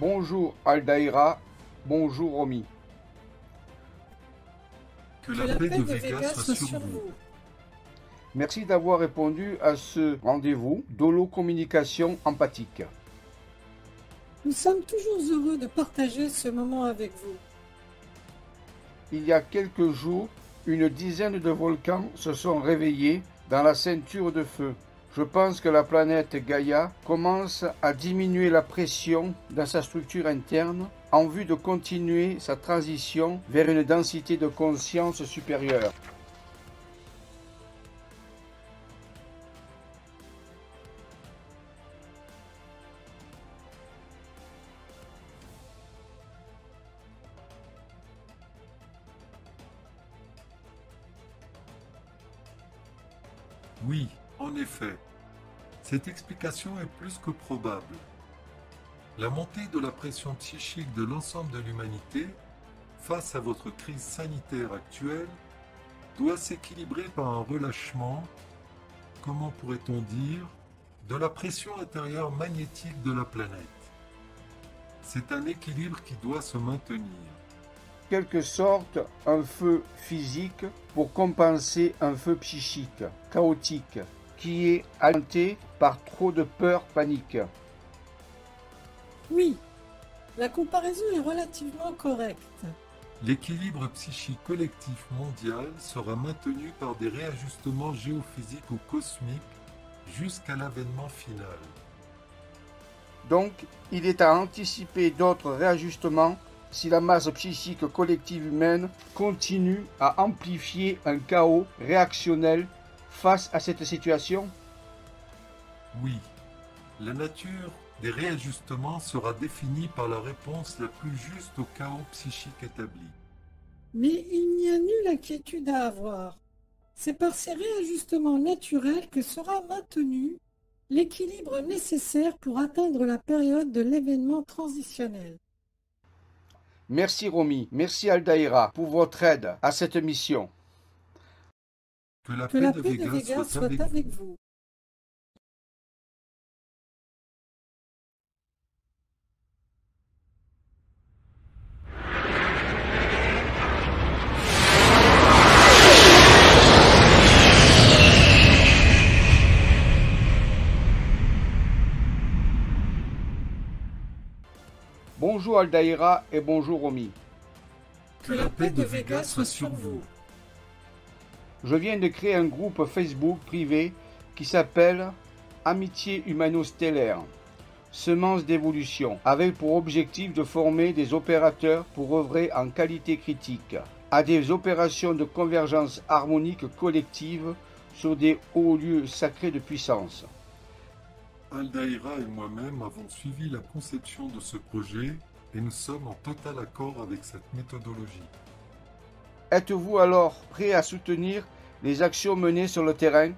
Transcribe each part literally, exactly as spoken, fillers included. Bonjour Aldaïra, bonjour Romy. Que la, que la paix, paix de Véga soit sur vous. vous. Merci d'avoir répondu à ce rendez-vous d'holocommunication empathique. Nous sommes toujours heureux de partager ce moment avec vous. Il y a quelques jours, une dizaine de volcans se sont réveillés dans la ceinture de feu. Je pense que la planète Gaïa commence à diminuer la pression dans sa structure interne en vue de continuer sa transition vers une densité de conscience supérieure. Oui, en effet, cette explication est plus que probable. La montée de la pression psychique de l'ensemble de l'humanité, face à votre crise sanitaire actuelle, doit s'équilibrer par un relâchement, comment pourrait-on dire, de la pression intérieure magnétique de la planète. C'est un équilibre qui doit se maintenir. En quelque sorte, un feu physique pour compenser un feu psychique, chaotique, qui est alimenté par trop de peur, panique. Oui, la comparaison est relativement correcte. L'équilibre psychique collectif mondial sera maintenu par des réajustements géophysiques ou cosmiques jusqu'à l'avènement final. Donc, il est à anticiper d'autres réajustements si la masse psychique collective humaine continue à amplifier un chaos réactionnel face à cette situation? Oui, la nature des réajustements sera définie par la réponse la plus juste au chaos psychique établi. Mais il n'y a nulle inquiétude à avoir. C'est par ces réajustements naturels que sera maintenu l'équilibre nécessaire pour atteindre la période de l'événement transitionnel. Merci Romy, merci Aldaïra pour votre aide à cette mission. Que la, que paix, la de paix de Véga soit, soit avec, avec vous. vous. Bonjour Aldaïra et bonjour Romy. Que la paix de Véga soit sur vous. Je viens de créer un groupe Facebook privé qui s'appelle Amitiés Humano-Stellaires, semences d'évolution, avec pour objectif de former des opérateurs pour œuvrer en qualité critique à des opérations de convergence harmonique collective sur des hauts lieux sacrés de puissance. Aldaïra et moi-même avons suivi la conception de ce projet et nous sommes en total accord avec cette méthodologie. Êtes-vous alors prêt à soutenir les actions menées sur le terrain?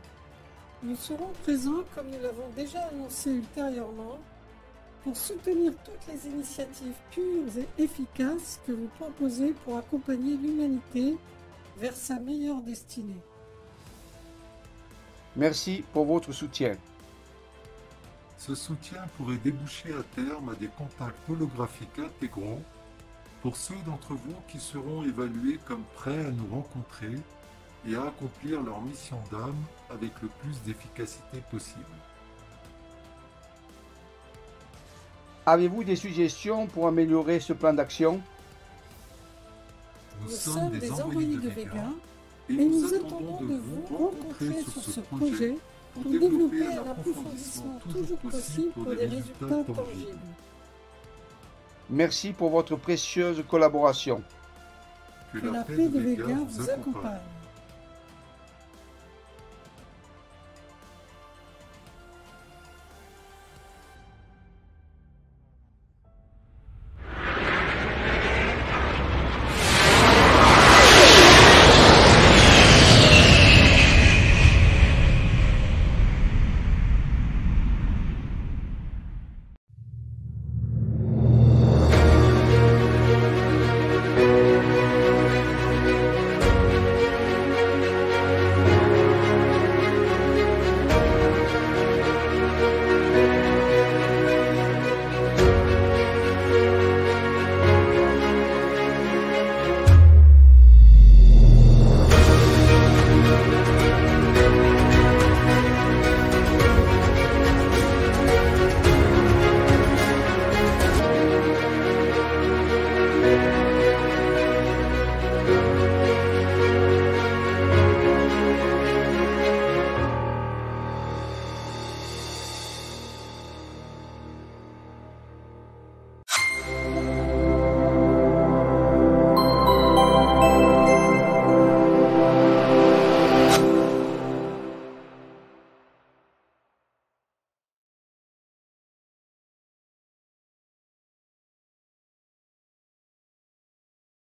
Nous serons présents, comme nous l'avons déjà annoncé ultérieurement, pour soutenir toutes les initiatives pures et efficaces que vous proposez pour accompagner l'humanité vers sa meilleure destinée. Merci pour votre soutien. Ce soutien pourrait déboucher à terme à des contacts holographiques intégrants pour ceux d'entre vous qui seront évalués comme prêts à nous rencontrer et à accomplir leur mission d'âme avec le plus d'efficacité possible. Avez-vous des suggestions pour améliorer ce plan d'action? Nous, nous sommes des envoyés de Véga et nous, nous attendons de vous rencontrer sur ce projet, projet. Pour développer un approfondissement toujours possible pour des résultats tangibles. Merci pour votre précieuse collaboration. Que la paix de Véga vous accompagne.